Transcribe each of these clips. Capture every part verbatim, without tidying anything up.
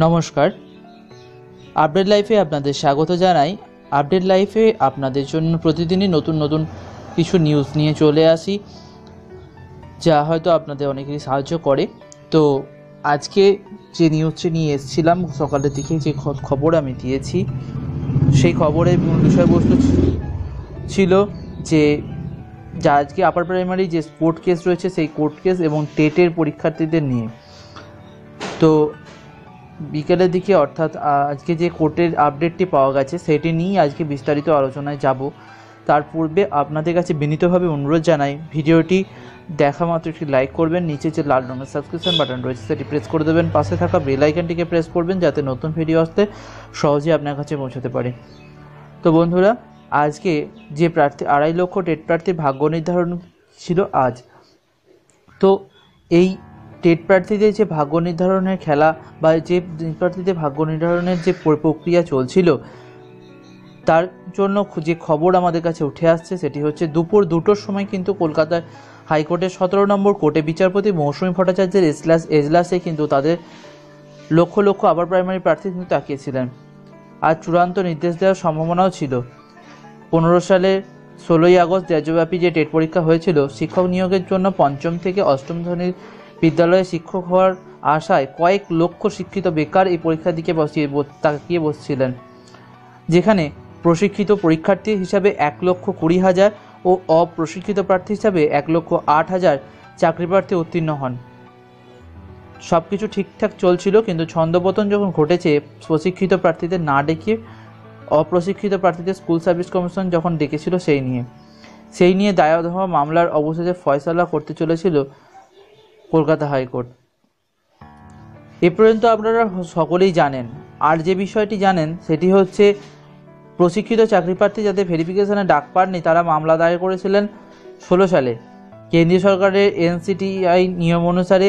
नमस्कार आपडेट लाइफे आपनादेर स्वागत जानाई। आपडेट लाइफे आपनादेर जोन्नो प्रतिदिनई नतून नतून किछु निउज निये चले आसि जा हयतो आपनादेर अनेकेई साहाज्य करे। तो आजके जे निउजटी निये एसेछिलाम सकालेर दिके जे खबर आमि दियेछि सेई खबरेर मूल विषयबस्तु छिलो जे जा आजके आपार प्राइमारि जे कोर्ट केस रयेछे सेई कोर्ट केस एबं टेटेर परीक्षार्थीदेर निये। तो বিকেলের দিকে অর্থাৎ আজকে যে কোর্টের আপডেটটি পাওয়া গেছে সেটি নিয়ে আজকে বিস্তারিত আলোচনায় যাব। তার পূর্বে আপনাদের কাছে বিনীতভাবে অনুরোধ জানাই ভিডিওটি দেখা মাত্র একটি লাইক করবেন, নিচে যে লাল রঙের সাবস্ক্রিপশন বাটন রয়েছে সেটি প্রেস করে দেবেন, পাশে থাকা বেল আইকনটিকে প্রেস করবেন যাতে নতুন ভিডিও আসতে সহজেই আপনার কাছে পৌঁছাতে পারে। তো বন্ধুরা আজকে যে প্রার্থী আড়াই লক্ষ টেট প্রার্থীর ভাগ্য নির্ধারণ ছিল আজ। তো এই টেট প্রার্থীদের যে ভাগ্য নির্ধারণের খেলা বা যে প্রার্থীদের ভাগ্য নির্ধারণের যে প্রক্রিয়া চলছিল তার জন্য যে খবর আমাদের কাছে উঠে আসছে সেটি হচ্ছে দুপুর দুটোর সময় কিন্তু কলকাতার হাইকোর্টের সতেরো নম্বর কোর্টে বিচারপতি মৌসুমী ভট্টাচার্যের এজলাস এজলাসে কিন্তু তাদের লক্ষ লক্ষ আপার প্রাইমারি প্রার্থী কিন্তু তাকিয়েছিলেন। আর চূড়ান্ত নির্দেশ দেওয়ার সম্ভাবনাও ছিল। পনেরো সালের ষোলোই আগস্ট রাজ্যব্যাপী যে টেট পরীক্ষা হয়েছিল শিক্ষক নিয়োগের জন্য পঞ্চম থেকে অষ্টম শ্রেণীর বিদ্যালয়ে শিক্ষক হওয়ার আশায় কয়েক লক্ষ শিক্ষিত বেকার এই পরীক্ষার দিকে বসিয়ে তাকিয়ে বসছিলেন, যেখানে প্রশিক্ষিত পরীক্ষার্থী হিসাবে এক লক্ষ কুড়ি হাজার ও অপ্রশিক্ষিত প্রার্থী হিসাবে এক লক্ষ আট হাজার চাকরি প্রার্থী উত্তীর্ণ হন। সব কিছু ঠিকঠাক চলছিল, কিন্তু ছন্দপতন যখন ঘটেছে প্রশিক্ষিত প্রার্থীদের না ডেকে অপ্রশিক্ষিত প্রার্থীদের স্কুল সার্ভিস কমিশন যখন ডেকেছিল সেই নিয়ে সেই নিয়ে দায়ের হওয়া মামলার অবশেষে ফয়সালা করতে চলেছিল কলকাতা হাইকোর্ট। এ পর্যন্ত আপনারা সকলেই জানেন। আর যে বিষয়টি জানেন সেটি হচ্ছে প্রশিক্ষিত চাকরিপ্রার্থী যাদের ভেরিফিকেশনে ডাক পাননি তারা মামলা দায়ের করেছিলেন ষোলো সালে। কেন্দ্রীয় সরকারের এনসিটিআই নিয়ম অনুসারে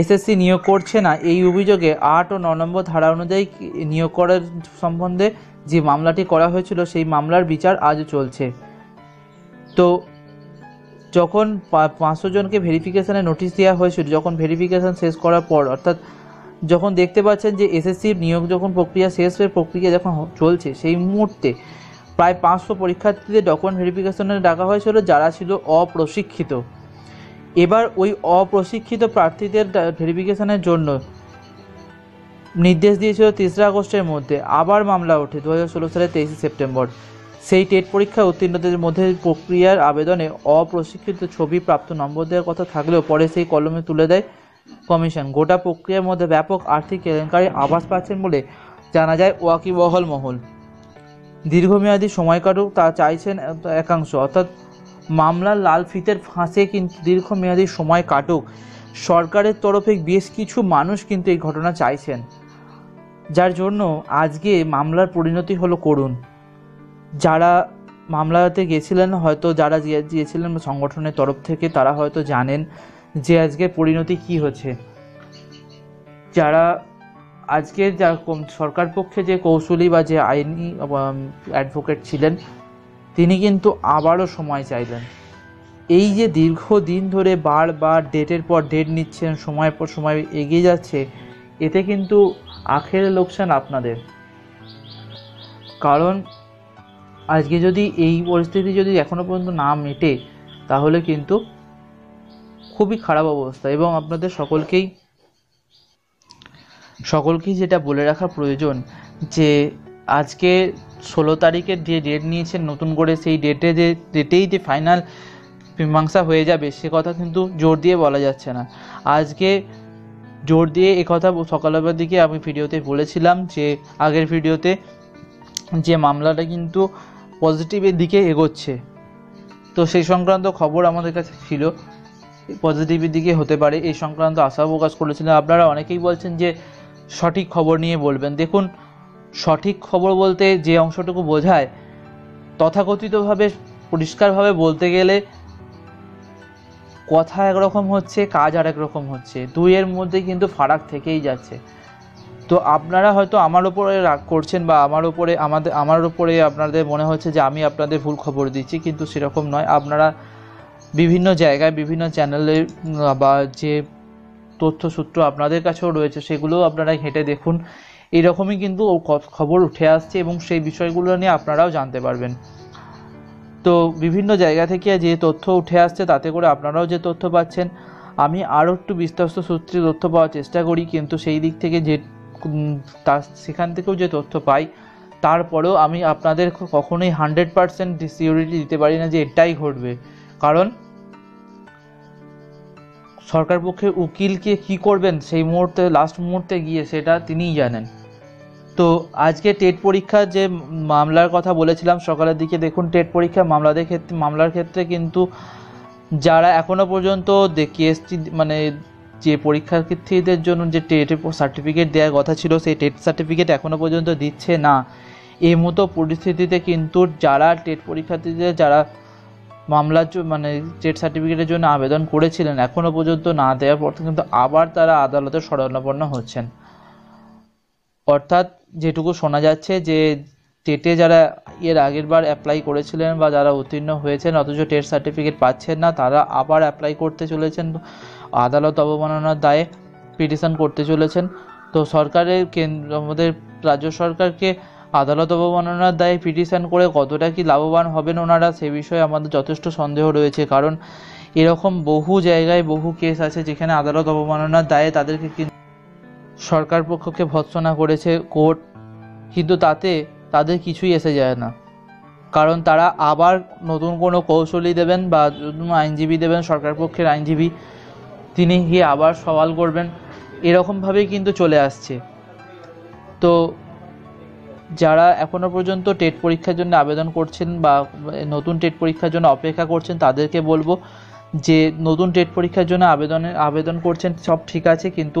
এসএসসি নিয়োগ করছে না এই অভিযোগে আট ও ন নম্বর ধারা অনুযায়ী নিয়োগ করার সম্বন্ধে যে মামলাটি করা হয়েছিল সেই মামলার বিচার আজও চলছে। তো যখন পাঁচশো জনকে ভেরিফিকেশানের নোটিশ দেওয়া হয়েছিল, যখন ভেরিফিকেশান শেষ করার পর অর্থাৎ যখন দেখতে পাচ্ছেন যে এসএসসির নিয়োগ যখন প্রক্রিয়া শেষ হয়ে প্রক্রিয়া যখন চলছে সেই মুহূর্তে প্রায় পাঁচশো পরীক্ষার্থীদের ডকুমেন্ট ভেরিফিকেশানে ডাকা হয়েছিল যারা ছিল অপ্রশিক্ষিত। এবার ওই অপ্রশিক্ষিত প্রার্থীদের ভেরিফিকেশানের জন্য নির্দেশ দিয়েছিল তেসরা আগস্টের মধ্যে। আবার মামলা ওঠে দু হাজার ষোলো সালের তেইশে সেপ্টেম্বর। সেই টেট পরীক্ষায় উত্তীর্ণদের মধ্যে প্রক্রিয়ার আবেদনে অপ্রশিক্ষিত ছবি প্রাপ্ত নম্বর দেওয়ার কথা থাকলেও পরে সেই কলমে তুলে দেয় কমিশন। গোটা প্রক্রিয়ার মধ্যে ব্যাপক আর্থিক কেলেঙ্কারির আভাস পাচ্ছেন বলে জানা যায় ওয়াকিবহাল মহল। দীর্ঘমেয়াদী সময় কাটুক তা চাইছেন একাংশ, অর্থাৎ মামলার লাল ফিতের ফাঁসে কিন্তু দীর্ঘমেয়াদী সময় কাটুক সরকারের তরফে বেশ কিছু মানুষ কিন্তু এই ঘটনা চাইছেন, যার জন্য আজকে মামলার পরিণতি হলো করুণ। যারা মামলাতে গিয়েছিলেন হয়তো যারা গিয়েছিলেন সংগঠনের তরফ থেকে তারা হয়তো জানেন যে আজকে পরিণতি কি হচ্ছে। যারা আজকে যা সরকার পক্ষে যে কৌশলী বা যে আইনি অ্যাডভোকেট ছিলেন তিনি কিন্তু আবারও সময় চাইলেন। এই যে দীর্ঘ দিন ধরে বারবার ডেটের পর ডেট নিচ্ছেন, সময়ের পর সময় এগিয়ে যাচ্ছে, এতে কিন্তু আখেরে লোকসান আপনাদের। কারণ আজকে যদি এই পরিস্থিতি যদি এখনও পর্যন্ত না মেটে তাহলে কিন্তু খুবই খারাপ অবস্থা। এবং আপনাদের সকলকেই সকলকেই যেটা বলে রাখা প্রয়োজন যে আজকে ষোলো তারিখের যে ডেট নিয়েছেন নতুন করে সেই ডেটে যে ডেটেই যে ফাইনাল মীমাংসা হয়ে যাবে সে কথা কিন্তু জোর দিয়ে বলা যাচ্ছে না। আজকে জোর দিয়ে একথা সকালবেলার দিকে আমি ভিডিওতে বলেছিলাম যে আগের ভিডিওতে যে মামলাটা কিন্তু পজিটিভের দিকে এগোচ্ছে। তো সেই সংক্রান্ত খবর আমাদের কাছে ছিল পজিটিভের দিকে হতে পারে এই সংক্রান্ত আশা প্রকাশ করেছিলাম। আপনারা অনেকেই বলছেন যে সঠিক খবর নিয়ে বলবেন। দেখুন, সঠিক খবর বলতে যে অংশটুকু বোঝায় তথাকথিতভাবে পরিষ্কারভাবে বলতে গেলে কথা একরকম হচ্ছে, কাজ আরেক রকম হচ্ছে, দুইয়ের মধ্যে কিন্তু ফারাক থেকেই যাচ্ছে। তো আপনারা হয়তো আমার ওপরে রাগ করছেন বা আমার ওপরে আমাদের আমার ওপরে আপনাদের মনে হচ্ছে যে আমি আপনাদের ভুল খবর দিচ্ছি, কিন্তু সেরকম নয়। আপনারা বিভিন্ন জায়গায় বিভিন্ন চ্যানেলে বা যে তথ্য সূত্র আপনাদের কাছেও রয়েছে সেগুলো আপনারা হেঁটে দেখুন এরকমই কিন্তু খবর উঠে আসছে এবং সেই বিষয়গুলো নিয়ে আপনারাও জানতে পারবেন তো বিভিন্ন জায়গা থেকে যে তথ্য উঠে আসছে তাতে করে আপনারাও যে তথ্য পাচ্ছেন আমি আরো একটু বিস্তারিত সূত্রে তথ্য পাওয়ার চেষ্টা করি কিন্তু সেই দিক থেকে যে তা সেখান থেকেও যে তথ্য পাই তারপরেও আমি আপনাদের কখনোই hundred percent সিউরিটি দিতে পারি না যে এটাই ঘটবে কারণ সরকার পক্ষে উকিলকে কি করবেন সেই মুহূর্তে লাস্ট মুহূর্তে গিয়ে সেটা তিনিই জানেন তো আজকে টেট পরীক্ষা যে মামলার কথা বলেছিলাম সকালের দিকে দেখুন টেট পরীক্ষা মামলাদের ক্ষেত্রে মামলার ক্ষেত্রে কিন্তু যারা এখনো পর্যন্ত কেএসটি মানে যে পরীক্ষার্থীদের জন্য যে টেট সার্টিফিকেট দেওয়ার কথা ছিল সেই টেট সার্টিফিকেট এখনো পর্যন্ত দিচ্ছে না এই মতো পরিস্থিতিতে কিন্তু যারা টেট পরীক্ষার্থীদের যারা মামলার মানে টেট সার্টিফিকেটের জন্য আবেদন করেছিলেন এখনো পর্যন্ত না দেওয়ার পর কিন্তু আবার তারা আদালতে শরণাপন্ন হচ্ছেন অর্থাৎ যেটুকু শোনা যাচ্ছে যে টেটে যারা এর আগেরবার অ্যাপ্লাই করেছিলেন বা যারা উত্তীর্ণ হয়েছেন অথচ টেট সার্টিফিকেট পাচ্ছেন না তারা আবার অ্যাপ্লাই করতে চলেছেন আদালত অবমাননার দায়ে পিটিশন করতে চলেছেন তো সরকারের কেন্দ্র আমাদের রাজ্য সরকারকে আদালত অবমাননার দায়ে পিটিশন করে কতটা কি লাভবান হবেন ওনারা সে বিষয়ে আমাদের যথেষ্ট সন্দেহ রয়েছে কারণ এরকম বহু জায়গায় বহু কেস আছে যেখানে আদালত অবমাননার দায়ে তাদেরকে সরকার পক্ষকে ভৎসনা করেছে কোর্ট কিন্তু তাতে তাদের কিছুই এসে যায় না কারণ তারা আবার নতুন কোনো কৌশলী দেবেন বা নতুন আইনজীবী দেবেন সরকার পক্ষের আইনজীবী তিনি গিয়ে আবার সওয়াল করবেন এরকমভাবেই কিন্তু চলে আসছে তো যারা এখনো পর্যন্ত টেট পরীক্ষার জন্য আবেদন করছেন বা নতুন টেট পরীক্ষার জন্য অপেক্ষা করছেন তাদেরকে বলবো যে নতুন টেট পরীক্ষার জন্য আবেদনে আবেদন করছেন সব ঠিক আছে কিন্তু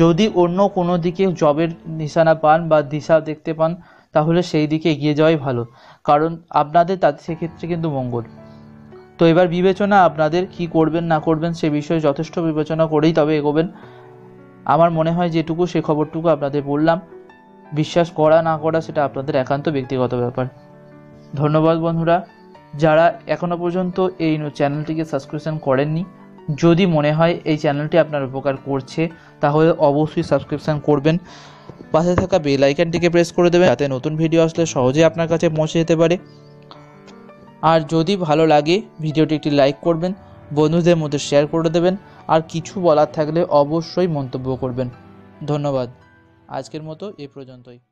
যদি অন্য কোনো দিকে জবের নিশানা পান বা দিশা দেখতে পান তাহলে সেই দিকে এগিয়ে যাওয়াই ভালো কারণ আপনাদের তাতে সেক্ষেত্রে কিন্তু মঙ্গল তো এবার বিবেচনা আপনাদের কি করবেন না করবেন সে বিষয়ে যথেষ্ট বিবেচনা করেই তবে এগোবেন আমার মনে হয় যেটুকু সে খবরটুকু আপনাদের বললাম বিশ্বাস করা না করা সেটা আপনাদের একান্ত ব্যক্তিগত ব্যাপার ধন্যবাদ বন্ধুরা যারা এখনো পর্যন্ত এই চ্যানেলটিকে সাবস্ক্রিপশন করেননি যদি মনে হয় এই চ্যানেলটি আপনার উপকার করছে তাহলে অবশ্যই সাবস্ক্রিপশন করবেন পাশে থাকা বেল আইকনটিকে প্রেস করে দেবেন যাতে নতুন ভিডিও আসলে সহজে আপনার কাছে পৌঁছে যেতে পারে আর যদি ভালো লাগে ভিডিওটি একটি লাইক করবেন বন্ধুদের মধ্যে শেয়ার করে দেবেন আর কিছু বলার থাকলে অবশ্যই মন্তব্য করবেন ধন্যবাদ আজকের মতো এ পর্যন্তই।